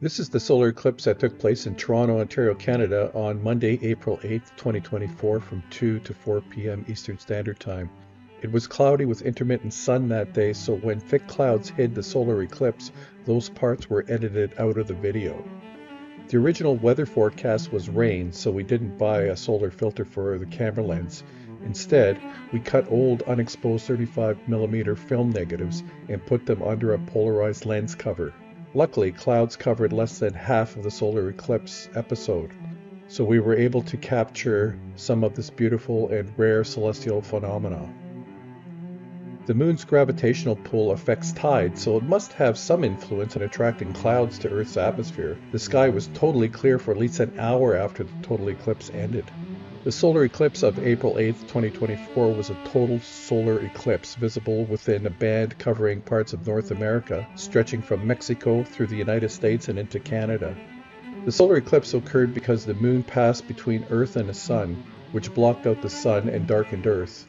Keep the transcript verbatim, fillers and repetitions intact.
This is the solar eclipse that took place in Toronto, Ontario, Canada on Monday, April eighth, twenty twenty-four from two to four p m Eastern Standard Time. It was cloudy with intermittent sun that day, so when thick clouds hid the solar eclipse, those parts were edited out of the video. The original weather forecast was rain, so we didn't buy a solar filter for the camera lens. Instead, we cut old unexposed thirty-five millimeter film negatives and put them under a polarized lens cover. Luckily, clouds covered less than half of the solar eclipse episode, so we were able to capture some of this beautiful and rare celestial phenomena. The moon's gravitational pull affects tides, so it must have some influence in attracting clouds to Earth's atmosphere. The sky was totally clear for at least an hour after the total eclipse ended. The solar eclipse of April eighth, twenty twenty-four was a total solar eclipse visible within a band covering parts of North America, stretching from Mexico through the United States and into Canada. The solar eclipse occurred because the moon passed between Earth and the sun, which blocked out the sun and darkened Earth.